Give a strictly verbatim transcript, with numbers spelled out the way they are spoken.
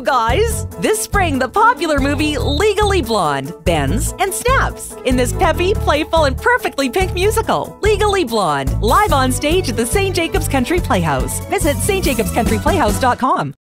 you guys! This spring, the popular movie Legally Blonde bends and snaps in this peppy, playful, and perfectly pink musical. Legally Blonde, live on stage at the Saint Jacobs Country Playhouse. Visit S T Jacobs Country Playhouse dot com.